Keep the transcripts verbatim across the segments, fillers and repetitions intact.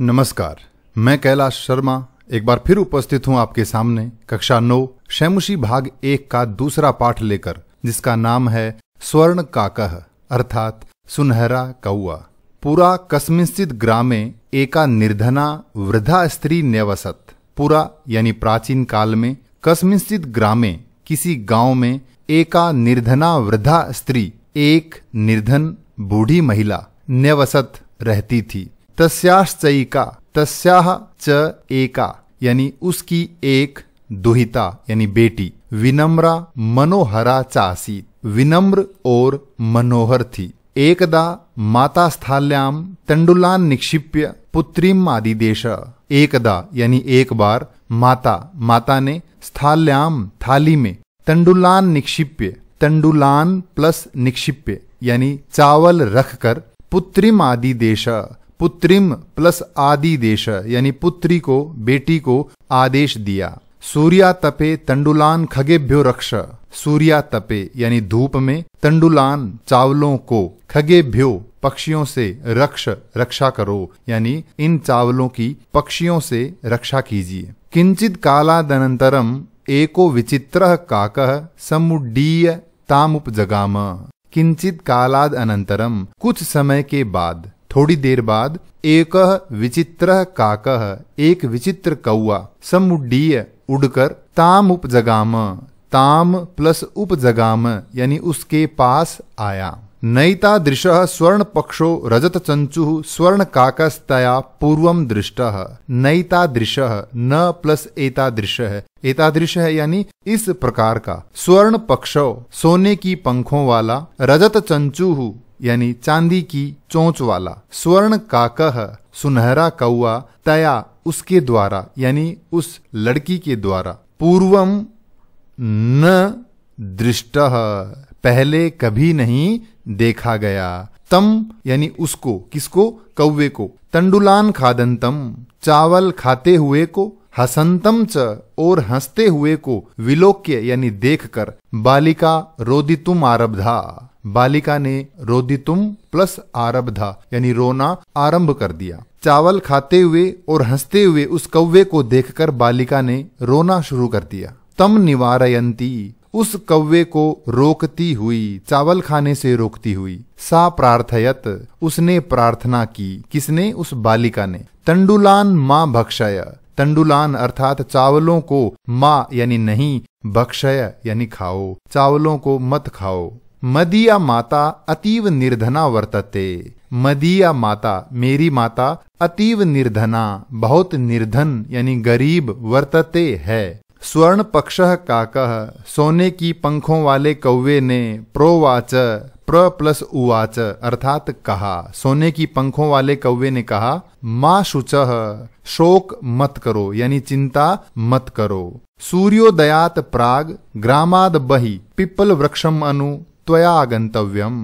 नमस्कार, मैं कैलाश शर्मा एक बार फिर उपस्थित हूं आपके सामने कक्षा नौ शेमुषी भाग एक का दूसरा पाठ लेकर, जिसका नाम है स्वर्ण काक अर्थात सुनहरा कौआ। पुरा कसमिश्चित ग्रामे एका निर्धना वृद्धा स्त्री न्यवसत। पुरा यानी प्राचीन काल में, कसमिश्चित ग्रामे किसी गांव में, एका निर्धना वृद्धा स्त्री एक निर्धन बूढ़ी महिला न्यवसत रहती थी। तस्याश्चैका तस्याह च एका यानी उसकी एक दुहिता यानी बेटी, विनम्रा मनोहरा चासी विनम्र और मनोहर थी। एकदा माता स्थाल्याम तंडुलान निक्षिप्य पुत्रीम आदिदेश। एकदा यानी एक बार माता माता ने स्थाल्याम थाली में तंडुलान निक्षिप्य, तंडुलान प्लस निक्षिप्य यानी चावल रखकर, पुत्रीम आदिदेश पुत्रिम प्लस आदि देश यानी पुत्री को बेटी को आदेश दिया। सूर्या तपे तंडुलान खगेभ्यो रक्ष। सूर्या तपे यानी धूप में, तंडुलान चावलों को, खगेभ्यो पक्षियों से, रक्ष रक्षा करो यानी इन चावलों की पक्षियों से रक्षा कीजिए। किंचित कालादनंतरम एको विचित्रः काकः समुड्डीय तामुपजगाम। किंचित कालाद अनंतरम कुछ समय के बाद, थोड़ी देर बाद, एकः विचित्रः काकः एक विचित्र कौआ, समुड्डीय उड़कर, ताम उपजगाम ताम प्लस उपजगाम यानी उसके पास आया। नैतादृशः स्वर्ण पक्षो रजत चंचुः स्वर्ण काकस्तया पूर्वम दृष्टः। नैतादृशः न प्लस एतादृश है, एतादृश है यानी इस प्रकार का। स्वर्ण पक्षो सोने की पंखों वाला, रजत चंचुः यानी चांदी की चोंच वाला, स्वर्ण काकः सुनहरा कौआ, तया उसके द्वारा यानी उस लड़की के द्वारा, पूर्वम न दृष्टः पहले कभी नहीं देखा गया। तम यानी उसको, किसको, कौवे को, तंडुलान खादंतम चावल खाते हुए को, हसंतम च और हंसते हुए को, विलोक्य यानी देखकर, बालिका रोदितुम आरब्धा बालिका ने रोदितुम प्लस आरब्धा यानी रोना आरंभ कर दिया। चावल खाते हुए और हंसते हुए उस कौवे को देखकर बालिका ने रोना शुरू कर दिया। तम निवारयंती उस कौवे को रोकती हुई, चावल खाने से रोकती हुई, सा प्रार्थयत उसने प्रार्थना की, किसने, उस बालिका ने, तंडुलान मां भक्षय तंडुलान अर्थात चावलों को, मां यानी नहीं, भक्षय यानी खाओ, चावलों को मत खाओ। मदीया माता अतीव निर्धना वर्तते। मदीया माता मेरी माता, अतीव निर्धना बहुत निर्धन यानी गरीब वर्तते है। स्वर्ण पक्षः काकः सोने की पंखों वाले कौवे ने, प्रोवाच प्र प्लस उवाच अर्थात कहा, सोने की पंखों वाले कौवे ने कहा, मां शुचः शोक मत करो यानी चिंता मत करो। सूर्योदयात प्राग ग्रामाद बहि पिप्पल वृक्षम अनु त्वया आगंतव्यम।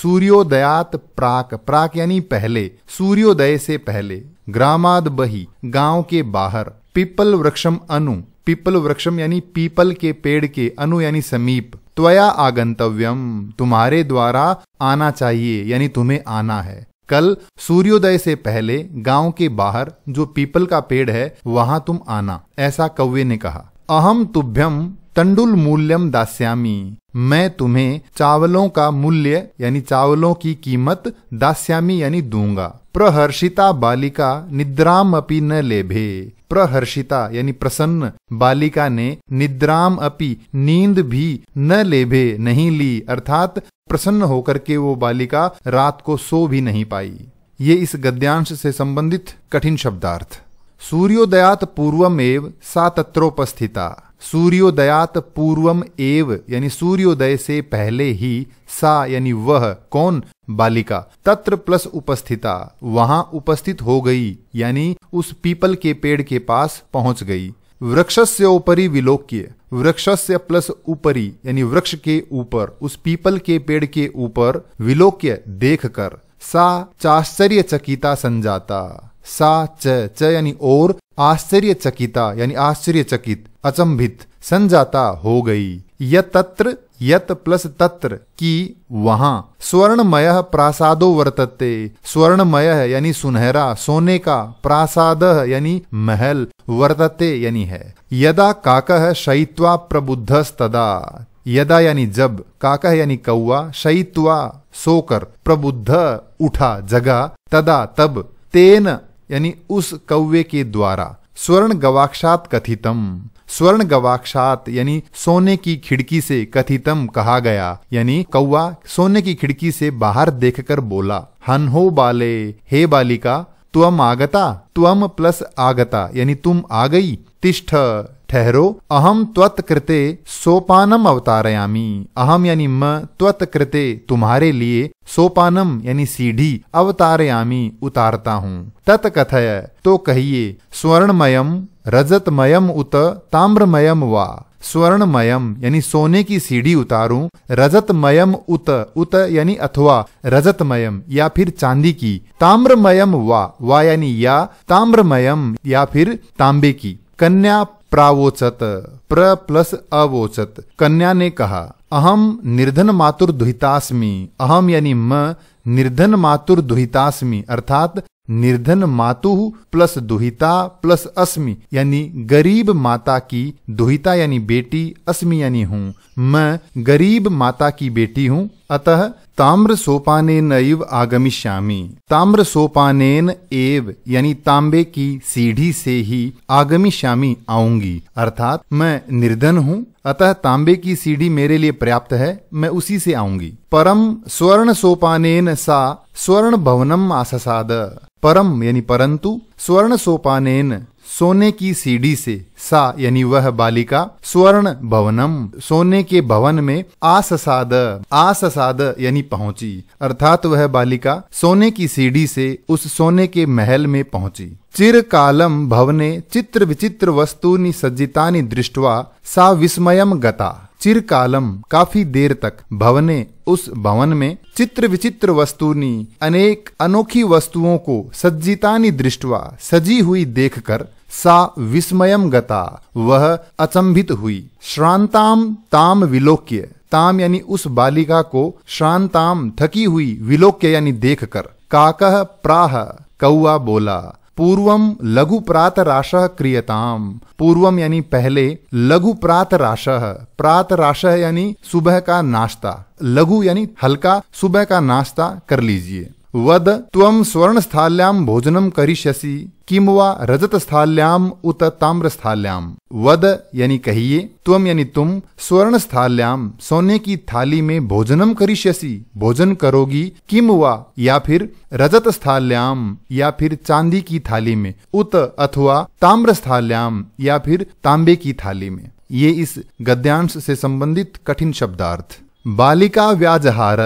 सूर्योदयात प्राक प्राक यानी पहले, सूर्योदय से पहले, ग्रामाद बही गांव के बाहर, पिपल वृक्षम अनु पिपल वृक्षम यानी पीपल के पेड़ के, अनु यानी समीप, त्वया आगंतव्यम तुम्हारे द्वारा आना चाहिए यानी तुम्हें आना है। कल सूर्योदय से पहले गांव के बाहर जो पीपल का पेड़ है वहां तुम आना, ऐसा कौवे ने कहा। अहम तुभ्यम तंडुल मूल्यम दास्यामी मैं तुम्हें चावलों का मूल्य यानी चावलों की कीमत, दास्यामी यानी दूंगा। प्रहर्षिता बालिका निद्राम अपि न लेभे। प्रहर्षिता यानी प्रसन्न, बालिका ने निद्राम अपि नींद भी, न लेभे नहीं ली अर्थात प्रसन्न होकर के वो बालिका रात को सो भी नहीं पाई। ये इस गद्यांश से संबंधित कठिन शब्दार्थ। सूर्योदयात पूर्वमेव सा तत्रोपस्थिता। सूर्योदयात पूर्वम एव यानी सूर्योदय से पहले ही, सा यानी वह, कौन, बालिका, तत्र प्लस उपस्थिता वहां उपस्थित हो गई यानी उस पीपल के पेड़ के पास पहुंच गई। वृक्षस्य उपरि विलोक्य, वृक्षस्य प्लस उपरि यानी वृक्ष के ऊपर, उस पीपल के पेड़ के ऊपर, विलोक्य देखकर, सा चाश्चर्यचकिता संजाता। सा च च यानी और, आश्चर्यचकिता यानी आश्चर्यचकित अचंभित, संजाता हो गई। यह तत्र यत प्लस तत्र की वहां। स्वर्णमय प्रासादो वर्तते, स्वर्णमय यानी सुनहरा, सोने का, प्रासाद यानी महल, वर्तते यानी है। यदा काकः शयित्वा प्रबुद्धस्तदा, यदा यानी जब, काकः यानी कौआ, शयित्वा सोकर, प्रबुद्ध उठा, जगा, तदा तब, तेन यानी उस कौवे के द्वारा। स्वर्ण गवाक्षात कथितम, स्वर्ण गवाक्षात यानी सोने की खिड़की से कथितम कहा गया, यानी कौवा सोने की खिड़की से बाहर देखकर बोला, हन्हो बाले, हे बालिका, त्वम आगता, त्वम प्लस आगता यानी तुम आ गई। तिष्ठ ठहरो, अहम त्वत कृते सोपानम अवतारयामी, अहम यानी मैं, त्वत कृते तुम्हारे लिए, सोपानम यानी सीढ़ी, अवतारयामी उतारता हूँ। तत् कथय तो कहिए, स्वर्णमयम रजतमयम उत ताम्रमयम वा, स्वर्णमयम यानी सोने की सीढ़ी उतारूं, रजतमयम उत उत यानी अथवा, रजतमयम या फिर चांदी की, ताम्रमयम वा वा यानी या, ताम्रमयम या फिर तांबे की। कन्या प्रावोचत, प्र प्लस अवोचत, कन्या ने कहा, अहम निर्धन मातुर दुहितास्मि, अहम यानी मैं, निर्धन मातुर दुहितास्मि अर्थात निर्धन मातु प्लस दुहिता प्लस अस्मि यानी गरीब माता की, दुहिता यानी बेटी, अस्मि यानी हूँ, मैं गरीब माता की बेटी हूँ। अतः ताम्र सोपानेन एव आगमिष्यामि, ताम्र सोपानेन एव यानी तांबे की सीढ़ी से ही, आगमिष्यामि आऊंगी अर्थात मैं निर्धन हूँ, अतः तांबे की सीढ़ी मेरे लिए पर्याप्त है, मैं उसी से आऊंगी। परम स्वर्ण सोपानेन सा स्वर्ण भवनम आससाद, परम यानी परंतु, स्वर्ण सोपानेन सोने की सीढ़ी से, सा यानी वह बालिका, स्वर्ण भवनम सोने के भवन में, आससाद आससाद यानी पहुंची अर्थात वह बालिका सोने की सीढ़ी से उस सोने के महल में पहुंची। चिरकालम भवने चित्र विचित्र वस्तूनि सज्जितानि दृष्ट्वा सा विस्मयम गता, चिरकालम काफी देर तक, भवने उस भवन में, चित्र विचित्र वस्तूनि अनेक अनोखी वस्तुओं को, सज्जितानि दृष्ट्वा सजी हुई देखकर, सा विस्मयम गता वह अचंभित हुई। श्रांताम ताम विलोक्य, ताम यानी उस बालिका को, श्रांताम थकी हुई, विलोक्य यानी देखकर। काकः प्राह कौआ बोला, पूर्वम लघु प्रातराशः क्रियताम, पूर्वम यानी पहले, लघु प्रातराशः, प्रातराशः यानी सुबह का नाश्ता, लघु यानी हल्का, सुबह का नाश्ता कर लीजिए। वद त्वं स्वर्णस्थाल्यां भोजनं करिष्यसि किम्वा रजतस्थाल्यां उत ताम्रस्थाल्यां, वद यानी कहिए, त्वं यानी तुम, स्वर्णस्थाल्यां सोने की थाली में, भोजनं करिष्यसि भोजन करोगी, किम्वा या फिर, रजतस्थाल्यां या फिर चांदी की थाली में, उत अथवा ताम्रस्थाल्यां या फिर तांबे की थाली में। ये इस गद्यांश से संबंधित कठिन शब्दार्थ। बालिका व्याजहार,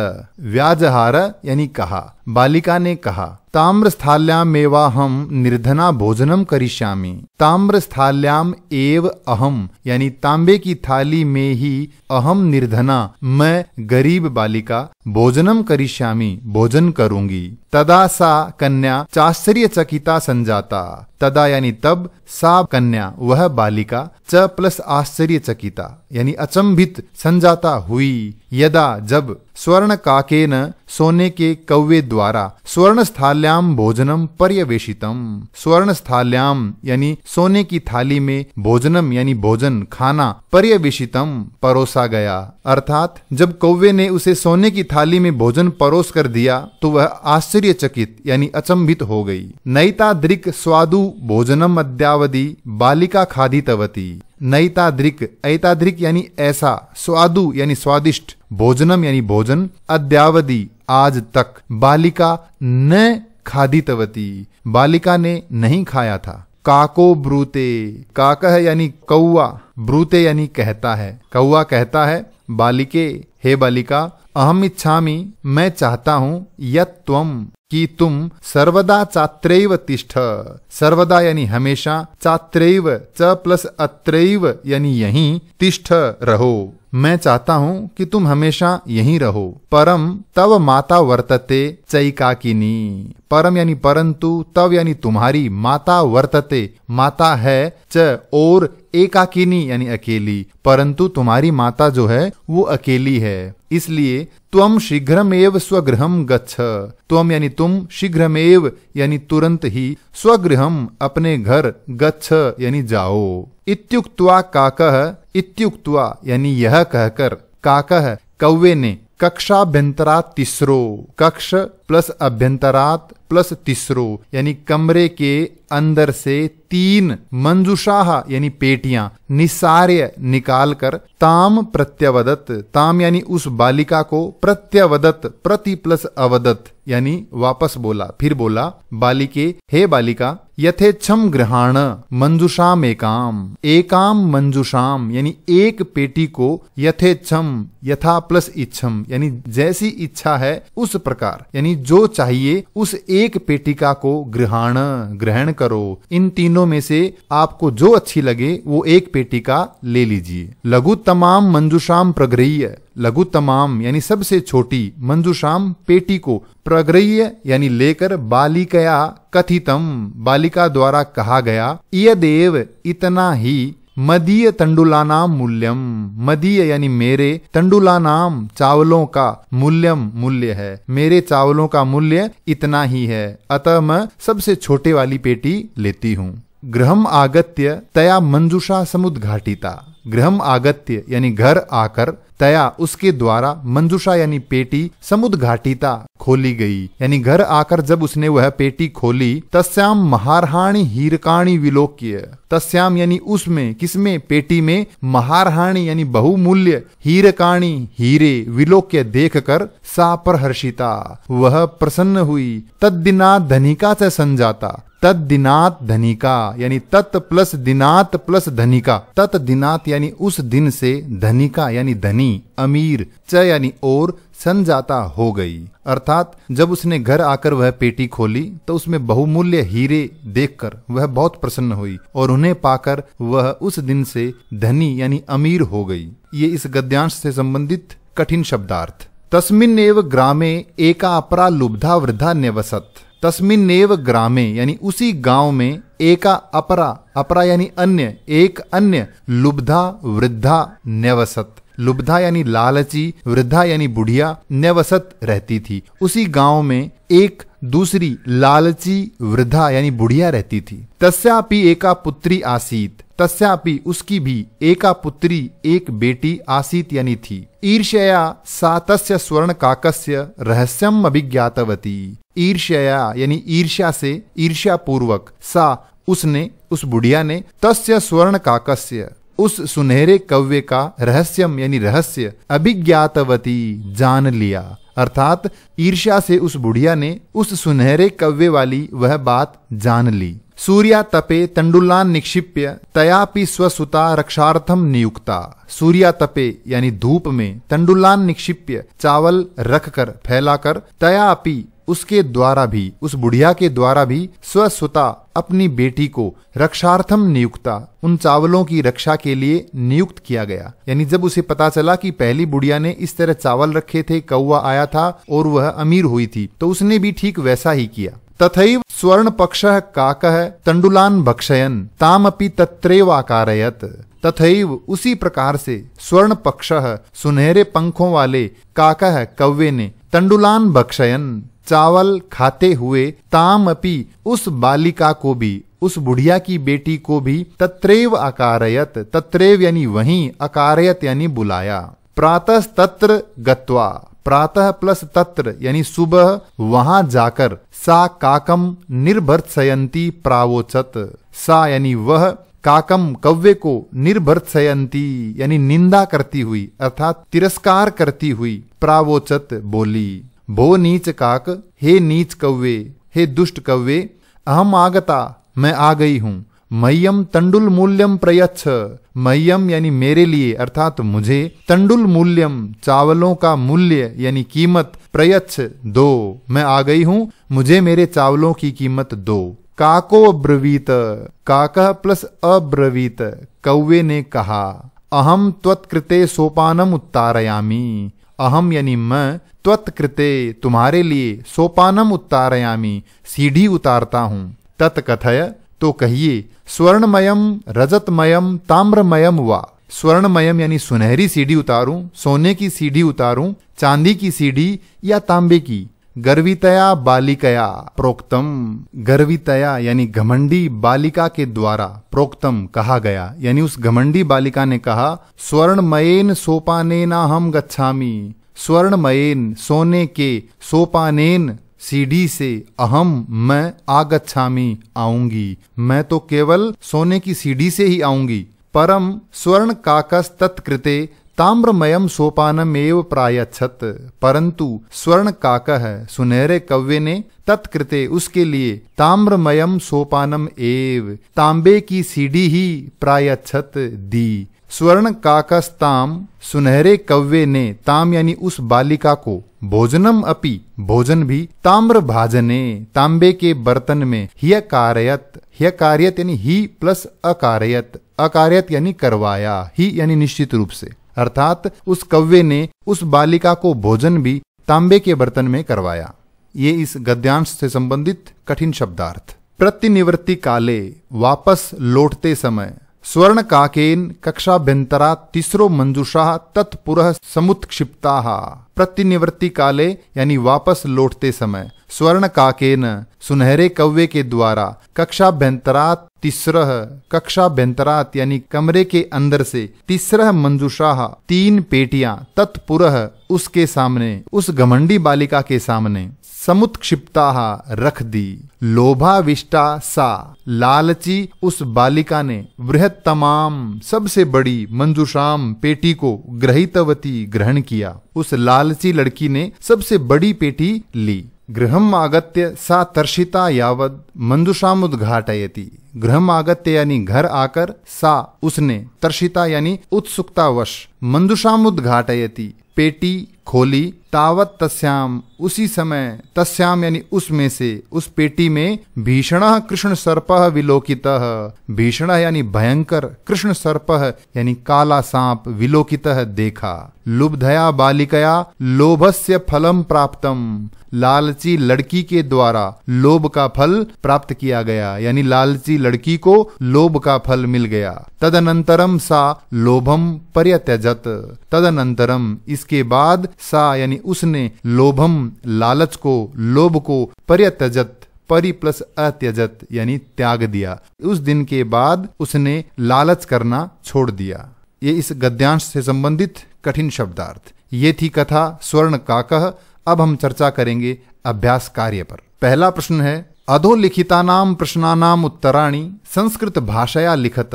व्याजहार यानी कहा, बालिका ने कहा, ताम्रस्थाल्यामेवाहं निर्धना भोजनम करिष्यामि, ताम्रस्थाल्याम एव अहम यानी तांबे की थाली में ही, अहम निर्धना मैं गरीब बालिका, भोजनम करिष्यामि भोजन करूंगी। तदा सा कन्या चाश्चर्यचकिता संजाता, तदा यानी तब, सा कन्या वह बालिका, च प्लस आश्चर्यचकिता यानी अचंभित, संजाता हुई। यदा जब, स्वर्ण काकेन सोने के कौवे द्वारा, स्वर्णस्थाल्याम भोजनम पर्यवेशितम, स्वर्णस्थाल्याम यानी सोने की थाली में, भोजनम यानी भोजन, खाना, पर्यवेशितम परोसा गया अर्थात जब कौवे ने उसे सोने की थाली में भोजन परोस कर दिया तो वह आश्चर्यचकित यानी अचंभित हो गई। नैताद्रिक स्वादु भोजनम अद्यावधि बालिका खादितवती, नैताद्रिक ऐताद्रिक यानी ऐसा, स्वादु यानी स्वादिष्ट, भोजनम यानी भोजन, अद्यावधि आज तक, बालिका न खादितवती बालिका ने नहीं खाया था। काको ब्रूते, काकह यानी कौआ, ब्रूते यानी कहता है, कौआ कहता है बालिके, हे बालिका, अहम इच्छामि मैं चाहता हूँ, यत् त्वम कि तुम सर्वदा चात्रैव तिष्ठ। सर्वदा यानी हमेशा, चात्रैव च प्लस अत्रैव यानी यहीं, तिष्ठ रहो। मैं चाहता हूँ कि तुम हमेशा यहीं रहो। परम तव माता वर्तते चैकाकिनी। परम यानी परंतु, तव यानी तुम्हारी, माता वर्तते माता है, च और एकाकिनी यानी अकेली, परंतु तुम्हारी माता जो है वो अकेली है। इसलिए त्वम शीघ्रमेव स्वगृहम गच्छ। त्वम यानी तुम, शीघ्रमेव यानी तुरंत ही, स्वगृहम अपने घर, गच्छ यानी जाओ। इत्युक्त्वा काकः, इत्युक्त्वा यानी यह कहकर, काकः कौवे ने, कक्षाभ्यंतरात तिस्रो, कक्ष प्लस अभ्यंतरात प्लस तिस्रो यानी कमरे के अंदर से तीन, मंजुषाह यानी पेटियां, निसार्य निकालकर, ताम प्रत्यवदत, ताम यानी उस बालिका को, प्रत्यवदत प्रति प्लस अवदत यानी वापस बोला, फिर बोला बालिके, हे बालिका, यथेच्छम गृहाण मंजुषाम एकाम, एकाम मंजुषाम यानी एक पेटी को, यथेच्छम यथा प्लस इच्छम यानी जैसी इच्छा है उस प्रकार, यानी जो चाहिए उस एक पेटिका को, गृहाण ग्रहण करो। इन तीनों में से आपको जो अच्छी लगे वो एक पेटिका ले लीजिए। लघु तमाम मंजुषाम प्रगृह्य, लघु तमाम यानी सबसे छोटी, मंजुषाम पेटी को, प्रगृह्य यानी लेकर, बालिकया कथितम बालिका द्वारा कहा गया, इयदेव इतना ही, मदीय तंडुलानाम मूल्यम, मदीय यानी मेरे, तंडुलानाम चावलों का, मूल्यम मूल्य है, मेरे चावलों का मूल्य इतना ही है, अतः मैं सबसे छोटे वाली पेटी लेती हूँ। गृहम आगत्य तया मंजुषा समुद्घाटिता। गृहम आगत्य यानी घर आकर, तया उसके द्वारा, मंजुषा यानी पेटी, समुद्घाटिता खोली गई, यानी घर आकर जब उसने वह पेटी खोली, तस्याम महारहाणी हीरकाणी विलोक्य, तस्याम यानी उसमें, किसमें, पेटी में, महारहाणी यानी बहुमूल्य, हीरकाणी हीरे, विलोक्य देखकर, सा प्रहर्षिता वह प्रसन्न हुई, तद्दिनात धनिका से संजाता, तद्दिनात धनिका यानी तत् प्लस दिनात प्लस धनिका, तत् दिनात यानी उस दिन से, धनिका यानी धनी, अमीर, च यानी और, संजाता हो गई। अर्थात जब उसने घर आकर वह पेटी खोली तो उसमें बहुमूल्य हीरे देखकर वह बहुत प्रसन्न हुई और उन्हें पाकर वह उस दिन से धनी यानी अमीर हो गई। ये इस गद्यांश से संबंधित कठिन शब्दार्थ। तस्मिन्नेव ग्रामे एका अपरा लुब्धा वृद्धा न्यवसत। तस्मिन्नेव ग्रामे यानी उसी गांव में, एका अपरा, अपरा यानी अन्य, एक अन्य, लुब्धा वृद्धा न्यवसत, लुब्धा यानी लालची, वृद्धा यानी बुढ़िया, न्यवसत रहती थी। उसी गांव में एक दूसरी लालची वृद्धा यानी बुढ़िया रहती थी। तस्यापि एका पुत्री आसीत। तस्यापि उसकी भी, एका पुत्री एक बेटी, आसीत यानी थी। ईर्ष्यया सा तस्य स्वर्ण काकस्य रहस्यम अभिज्ञातवती। ईर्ष्यया यानी ईर्ष्या से, ईर्ष्या पूर्वक, सा उसने, उस बुढ़िया ने, तस्य स्वर्ण काकस्य उस सुनहरे कव्य का, रहस्यम यानी रहस्य, अभिज्ञातवती जान लिया। अर्थात ईर्ष्या से उस बुढ़िया ने उस सुनहरे कव्य वाली वह बात जान ली। सूर्या तपे तंडुलान निक्षिप्य तयापि स्वसुता रक्षार्थम नियुक्ता। सूर्या तपे यानी धूप में, तंडुलान निक्षिप्य चावल रखकर, फैलाकर, तयापि उसके द्वारा भी, उस बुढ़िया के द्वारा भी, स्वसुता अपनी बेटी को, रक्षार्थम नियुक्ता उन चावलों की रक्षा के लिए नियुक्त किया गया। यानी जब उसे पता चला कि पहली बुढ़िया ने इस तरह चावल रखे थे, कौवा आया था और वह अमीर हुई थी, तो उसने भी ठीक वैसा ही किया। तथैव स्वर्ण पक्षः काकः तंडुलान भक्षयन् तामपि तत्रैव आकारयत्। तथैव उसी प्रकार से, स्वर्ण पक्षः सुनहरे पंखों वाले, काकः कौवे ने, तंडुलान भक्षयन् चावल खाते हुए, ताम अपि उस बालिका को भी, उस बुढ़िया की बेटी को भी, तत्रेव अकारयत, तत्रेव यानी वहीं, अकारयत यानी बुलाया। प्रातः तत्र गत्वा, प्रातः प्लस तत्र यानी सुबह, वहां जाकर, सा काकम निर्भर्त्सयन्ती प्रावोचत। सा यानी वह, काकम कव्वे को, निर्भर्त्सयन्ती यानी निंदा करती हुई, अर्थात तिरस्कार करती हुई, प्रावोचत बोली। भो नीच काक, हे नीच कव्वे, हे दुष्ट कव्वे, अहम आगता, मैं आ गई हूँ, मह्यम तंडुल मूल्यम प्रयच्छ, मह्यम यानी मेरे लिए अर्थात मुझे, तंडुल मूल्यम चावलों का मूल्य यानी कीमत, प्रयच्छ दो, मैं आ गई हूं, मुझे मेरे चावलों की कीमत दो। काको ब्रवीत, काका प्लस अब्रवीत कौवे ने कहा। अहम त्वत्कृते सोपानम उत्तारयामी, अहम यानी मैं, त्वत्कृते तुम्हारे लिए, सोपानम उत्तारयामी सीढ़ी उतारता हूं। तत्कथय तो कहिए, स्वर्णमयम रजतमयम ताम्रमयम वा, स्वर्णमयम यानी सुनहरी सीढ़ी उतारूं, सोने की सीढ़ी उतारूं, चांदी की सीढ़ी या तांबे की। गर्वितया बालिकया प्रोक्तम, गर्वितया यानी घमंडी बालिका के द्वारा, प्रोक्तम कहा गया, यानी उस घमंडी बालिका ने कहा, स्वर्णमयेन सोपानेनाहम गच्छामि, स्वर्णमयेन सोने के, सोपानेन सीढ़ी से, अहम मैं, आगच्छामि आऊंगी, मैं तो केवल सोने की सीढ़ी से ही आऊंगी। परम स्वर्ण काकस तत्कृते ताम्रमयम सोपानमेव प्रायच्छत, परंतु स्वर्ण काकह सुनहरे कव्वे ने तत्कृते उसके लिए ताम्रमयम सोपानम एव तांबे की सीढ़ी ही प्रायच्छत दी। स्वर्ण काकस्ताम सुनहरे कव्वे ने, ताम यानी उस बालिका को, भोजनम अपि भोजन भी, ताम्र भाजने तांबे के बर्तन में, ह्य कारयत, ह्य कार्यत यानी ही प्लस अकारयत, अकारयत यानी करवाया, ही यानी निश्चित रूप से, अर्थात उस कव्वे ने उस बालिका को भोजन भी तांबे के बर्तन में करवाया। ये इस गद्यांश से संबंधित कठिन शब्दार्थ। प्रतिनिवृत्ति काले वापस लौटते समय, स्वर्ण काकेन कक्षाभ्यंतरा तीसरो मंजुषा तत्पुरः समुत्क्षिप्ताः, प्रतिनिवृत्ति काले यानी वापस लौटते समय, स्वर्ण काकेन सुनहरे कव्वे के द्वारा, कक्षाभ्यंतरात तिस्रह कक्षाभ्यंतरात यानी कमरे के अंदर से, तिस्रह मंजुषाह तीन पेटियां, तत्पुरह उसके सामने, उस घमंडी बालिका के सामने, समुत्क्षिप्ताह रख दी। लोभाविष्टा सा लालची उस बालिका ने, बृहत्तमाम सबसे बड़ी, मंजुषाम पेटी को, ग्रहीतवती ग्रहण किया, उस लालची लड़की ने सबसे बड़ी पेटी ली। गृहम आगत्य सा तर्षिता यावद मंजुषामुद्घाटयति, गृहम आगत्य यानी घर आकर, सा उसने, तर्षिता यानी उत्सुकतावश, मंजुषामुद्घाटयति पेटी खोली, तावत तस्याम उसी समय, तस्याम यानी उसमें से, उस पेटी में, भीषणः कृष्ण सर्पः विलोकितः, भीषणः यानी भयंकर, कृष्ण सर्पः यानी काला सांप, विलोकितः देखा। लुब्धया बालिकया लोभस्य फलम प्राप्तम, लालची लड़की के द्वारा लोभ का फल प्राप्त किया गया, यानी लालची लड़की को लोभ का फल मिल गया। तदनंतरम सा लोभम पर्यत्यजत, तदनंतरम इसके बाद, सा यानी उसने, लोभम लालच को, लोभ को, पर्यत्यजत परि प्लस अत्यजत यानी त्याग दिया, उस दिन के बाद उसने लालच करना छोड़ दिया। ये इस गद्यांश से संबंधित कठिन शब्दार्थ। ये थी कथा स्वर्ण काकह। अब हम चर्चा करेंगे अभ्यास कार्य पर। पहला प्रश्न है, अधोलिखितानाम प्रश्नानाम उत्तराणि संस्कृत भाषाया लिखत,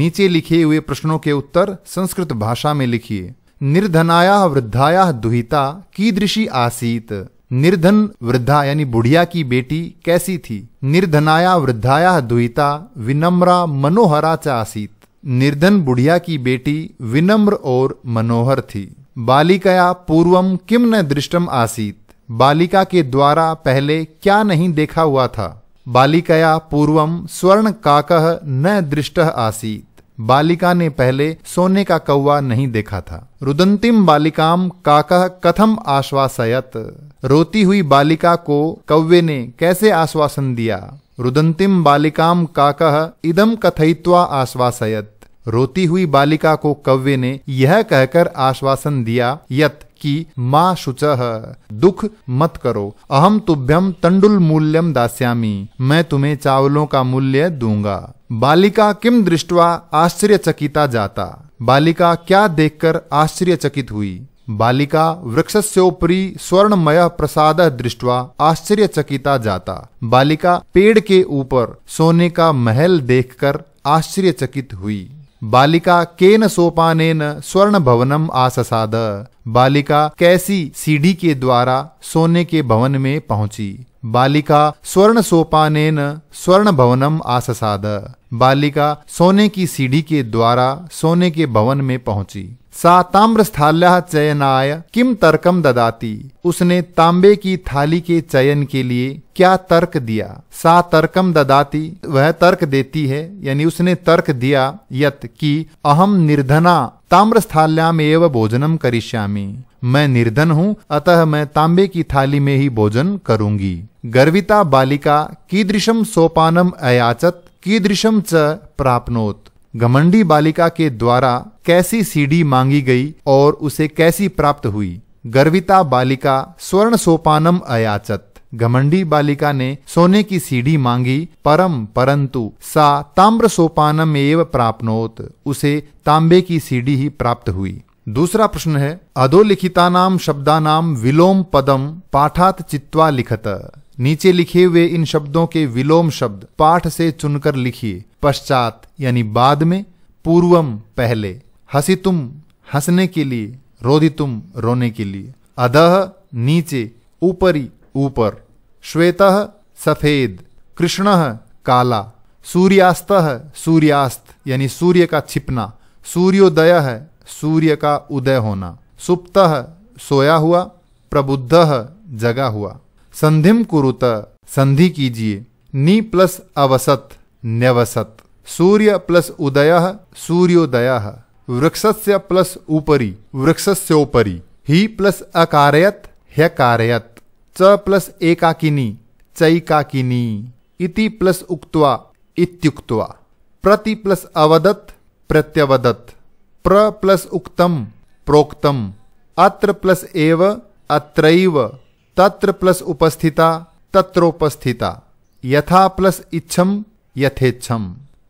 नीचे लिखे हुए प्रश्नों के उत्तर संस्कृत भाषा में लिखिए। निर्धनाया वृद्धाया दुहिता कीदृशी आसीत, निर्धन वृद्धा यानी बुढ़िया की बेटी कैसी थी। निर्धनाया वृद्धाया दुहिता विनम्रा मनोहरा च आसीत, निर्धन बुढ़िया की बेटी विनम्र और मनोहर थी। बालिकया पूर्वम किम न दृष्टम आसीत, बालिका के द्वारा पहले क्या नहीं देखा हुआ था। बालिकया पूर्वम स्वर्ण काकह न दृष्टः आसीत, बालिका ने पहले सोने का कौवा नहीं देखा था। रुदंतिम बालिकाम काकह कथम आश्वासयत, रोती हुई बालिका को कौवे ने कैसे आश्वासन दिया। रुदंतिम बालिकाम काकह इदम कथयित्वा आश्वासयत, रोती हुई बालिका को कौवे ने यह कहकर आश्वासन दिया, यत कि मां शुचः दुख मत करो, अहम तुभ्यम तंडुल मूल्यम दास्यामि, मैं तुम्हें चावलों का मूल्य दूंगा। बालिका किम दृष्ट्वा आश्चर्यचकिता जाता, बालिका क्या देखकर आश्चर्यचकित हुई। बालिका वृक्षस्योपरि स्वर्णमय प्रसाद दृष्ट्वा आश्चर्यचकिता जाता, बालिका पेड़ के ऊपर सोने का महल देखकर आश्चर्यचकित हुई। बालिका केन सोपानेन स्वर्ण भवनम आससाद, बालिका कैसी सीढ़ी के द्वारा सोने के भवन में पहुंची। बालिका स्वर्ण सोपानेन स्वर्ण भवनम आससाद, बालिका सोने की सीढ़ी के द्वारा सोने के भवन में पहुंची। सा ताम्रस्थाल्याः चयनाय किम तर्कम ददाति, उसने तांबे की थाली के चयन के लिए क्या तर्क दिया। सा तर्कम ददाति, वह तर्क देती है, यानी उसने तर्क दिया यत कि अहम निर्धना ताम्रस्थाल्याम एव भोजनम करिष्यामि, मैं निर्धन हूँ अतः मैं तांबे की थाली में ही भोजन करूंगी। गर्विता बालिका कीदृशम सोपानम अयाचत कीदृशम च प्राप्नोत, घमंडी बालिका के द्वारा कैसी सीढ़ी मांगी गई और उसे कैसी प्राप्त हुई। गर्विता बालिका स्वर्ण सोपानम अयाचत, घमंडी बालिका ने सोने की सीढ़ी मांगी परम परंतु सा ताम्र सोपानम एव प्राप्नोत, उसे तांबे की सीढ़ी ही प्राप्त हुई। दूसरा प्रश्न है अधोलिखितानाम शब्दानाम विलोम पदम पाठात चित्वा लिखत, नीचे लिखे हुए इन शब्दों के विलोम शब्द पाठ से चुनकर लिखिए। पश्चात यानी बाद में, पूर्वम पहले, हसितुम हंसने के लिए, रोदितुम रोने के लिए, अधः नीचे, ऊपरी ऊपर, श्वेतः सफेद, कृष्णः काला, सूर्यास्तः सूर्यास्त यानी सूर्य का छिपना, सूर्योदयः सूर्य का उदय होना, सुप्तः सोया हुआ, प्रबुद्धः जगा हुआ। संधिम कुरुत संधि कीजिए, नी प्लस अवसत न्यवसत, सूर्य प्लस उदयः सूर्योदयः, वृक्षस्य प्लस उपरि वृक्षस्योपरि, ही प्लस अकारयत ह्यकारयत, च प्लस एकाकिनी चैकाकिनी, इति प्लस उक्त्वा इत्युक्त्वा, प्रति प्लस अवदत प्रत्यवदत, प्र प्लस उक्तम प्रोक्तम, अत्र प्लस एव अत्रैव, तत्र प्लस उपस्थिता तत्रोपस्थिता, यथा प्लस इच्छम यथेच्छम।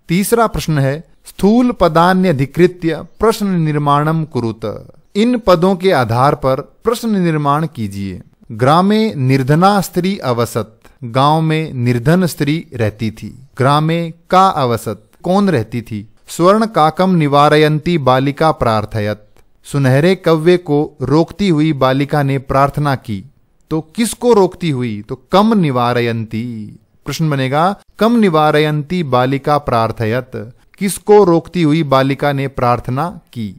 तीसरा प्रश्न है स्थूल पदान्यधिकृत्य प्रश्न निर्माणम कुरुत, इन पदों के आधार पर प्रश्न निर्माण कीजिए। ग्रामे निर्धना स्त्री अवसत, गांव में निर्धन स्त्री रहती थी। ग्रामे का अवसत, कौन रहती थी। स्वर्ण काकम निवारयंती बालिका प्रार्थयत, सुनहरे कव्वे को रोकती हुई बालिका ने प्रार्थना की, तो किसको रोकती हुई, तो कम निवारयंती। प्रश्न बनेगा कम निवारयंती बालिका प्रार्थयत, किसको रोकती हुई बालिका ने प्रार्थना की।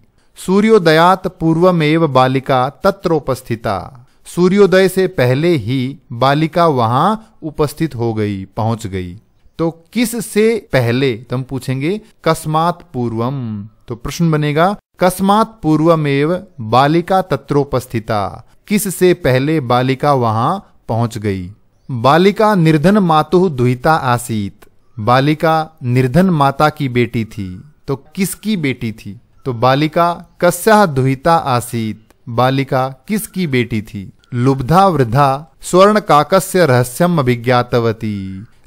सूर्योदयात पूर्वमेव बालिका तत्रोपस्थिता, सूर्योदय से पहले ही बालिका वहां उपस्थित हो गई, पहुंच गई। तो किस से पहले, तो हम पूछेंगे कस्मात् पूर्वम, तो प्रश्न बनेगा कस्मात् पूर्वमेव बालिका तत्रोपस्थिता, किस से पहले बालिका वहां पहुंच गई। बालिका निर्धन मातुः दुहिता आसीत, बालिका निर्धन माता की बेटी थी, तो किसकी बेटी थी, तो बालिका कस्याः दुहिता आसीत, बालिका किसकी बेटी थी। लुब्धा वृद्धा स्वर्ण काकस्य रहस्यम अभिज्ञातवती,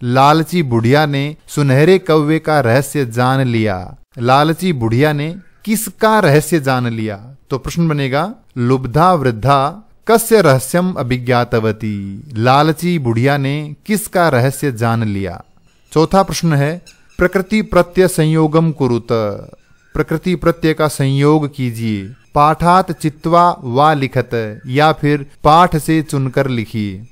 लालची बुढ़िया ने सुनहरे कव्वे का रहस्य जान लिया। लालची बुढ़िया ने किसका रहस्य जान लिया, तो प्रश्न बनेगा लुब्धा वृद्धा कस्य रहस्यम अभिज्ञातवती, लालची बुढ़िया ने किसका रहस्य जान लिया। चौथा प्रश्न है प्रकृति प्रत्यय संयोगम कुरुत, प्रकृति प्रत्यय का संयोग कीजिए। पाठात चित्वा वा लिखत, या फिर पाठ से चुनकर लिखिए।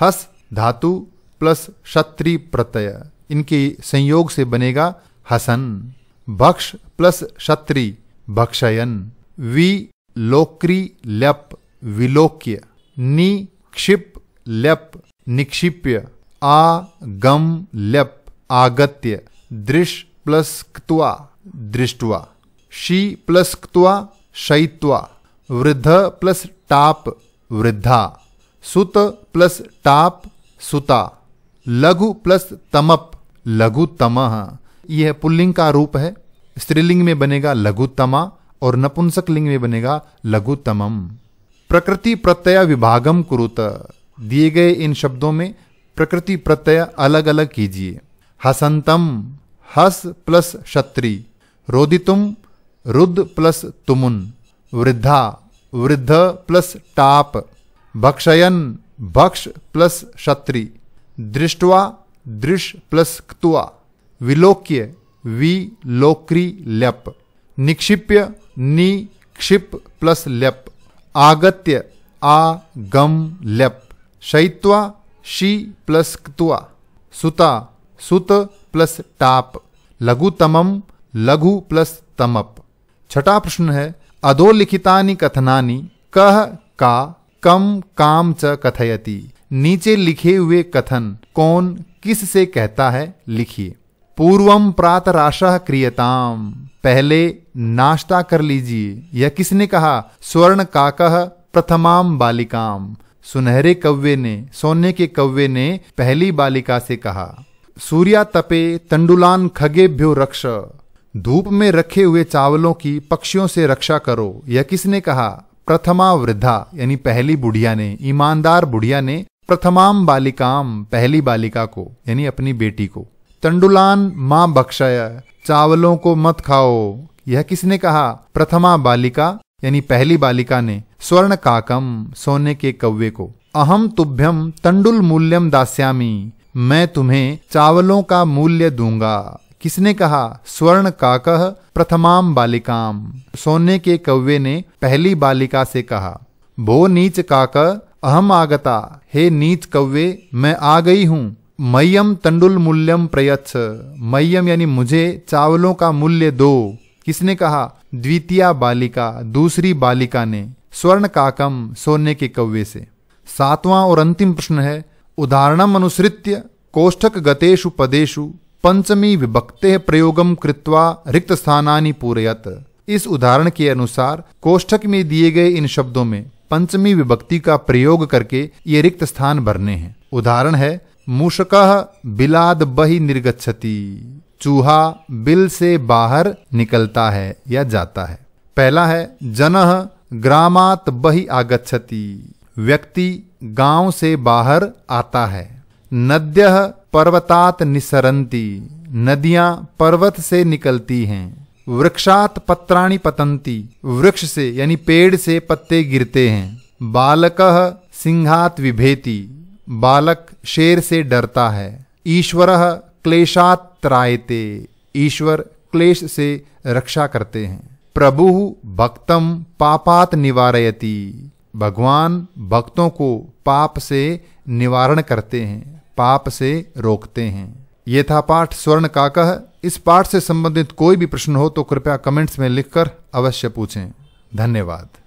हस धातु प्लस क्षत्रि प्रत्यय, इनके संयोग से बनेगा हसन। भक्ष प्लस क्षत्रि भक्षयन, वि लोक्री लप विलोक्य, नि क्षिप लप निक्षिप्य, आ गम लप आगत्य, दृश प्लस क्त्वा दृष्टवा, शी प्लस क्त्वा शयित्वा, वृद्ध प्लस टाप वृद्धा, सुत प्लस टाप सुता, लघु प्लस तमप लघुतमः, यह पुल्लिंग का रूप है, स्त्रीलिंग में बनेगा लघुतमा और नपुंसक लिंग में बनेगा लघुतमम। प्रकृति प्रत्यय विभागम कुरुत, दिए गए इन शब्दों में प्रकृति प्रत्यय अलग अलग कीजिए। हसंतम हस प्लस क्षत्रि, रोदितुम रुद प्लस तुमुन, वृद्धा वृद्ध प्लस टाप, भक्षयन भक्ष प्लस क्षत्रि, दृष्टवा दृश प्लस क्त्वा, विलोक्य वि लोक्री लप, निक्षिप्य नि क्षिप प्लस लप, आगत्य आ गम लप, शयित्वा शी प्लस क्त्वा, सुता सुत प्लस टाप, लघुतमम लघु प्लस तमप। छठा प्रश्न है अधोलिखितानि कथनानि कह का कम काम च कथयति। नीचे लिखे हुए कथन कौन किस से कहता है, लिखिए। पूर्वम प्रातराशः क्रियताम, पहले नाश्ता कर लीजिए, यह किसने कहा? स्वर्ण काकः प्रथमाम बालिकाम, सुनहरे कव्वे ने, सोने के कव्वे ने पहली बालिका से कहा। सूर्या तपे तंडुलान खगेभ्यो रक्ष, धूप में रखे हुए चावलों की पक्षियों से रक्षा करो, यह किसने कहा? प्रथमा वृद्धा यानी पहली बुढ़िया ने, ईमानदार बुढ़िया ने प्रथमाम बालिकाम पहली बालिका को यानी अपनी बेटी को। तंडुलान मां बक्षय, चावलों को मत खाओ, यह किसने कहा? प्रथमा बालिका यानी पहली बालिका ने स्वर्ण काकम सोने के कव्वे को। अहम तुभ्यम तंडुल मूल्यम दास्यामी, मैं तुम्हें चावलों का मूल्य दूंगा, किसने कहा? स्वर्ण काकः प्रथमाम बालिकाम सोने के कव्वे ने पहली बालिका से कहा। भो नीच काक अहम आगता, हे नीच कव्वे मैं आ गई हूँ। मय्यम तंडुल मूल्यम प्रयच्छ, मय्यम यानी मुझे चावलों का मूल्य दो, किसने कहा? द्वितीया बालिका दूसरी बालिका ने स्वर्ण काकम सोने के कव्वे से। सातवां और अंतिम प्रश्न है उदाहरणम अनुसृत्य कोष्ठक गतेषु पदेषु पंचमी विभक्ते प्रयोगम कृत्वा रिक्त स्थानानि पूरयत। इस उदाहरण के अनुसार कोष्ठक में दिए गए इन शब्दों में पंचमी विभक्ति का प्रयोग करके ये रिक्त स्थान भरने हैं। उदाहरण है मूषकः बिलाद बहि निर्गच्छति, चूहा बिल से बाहर निकलता है या जाता है। पहला है जनः ग्रामात बहि आगच्छति, व्यक्ति गांव से बाहर आता है। नद्यः पर्वतात निसरन्ति, नदियां पर्वत से निकलती हैं। वृक्षात पत्राणि पतन्ति, वृक्ष से यानी पेड़ से पत्ते गिरते हैं। बालकः सिंहात् विभेति, बालक शेर से डरता है। ईश्वरः क्लेशात् त्रायते, ईश्वर क्लेश से रक्षा करते हैं। प्रभुः भक्तं पापात् निवारयति, भगवान भक्तों को पाप से निवारण करते हैं, पाप से रोकते हैं। यह था पाठ स्वर्ण काकः। इस पाठ से संबंधित कोई भी प्रश्न हो तो कृपया कमेंट्स में लिखकर अवश्य पूछें। धन्यवाद।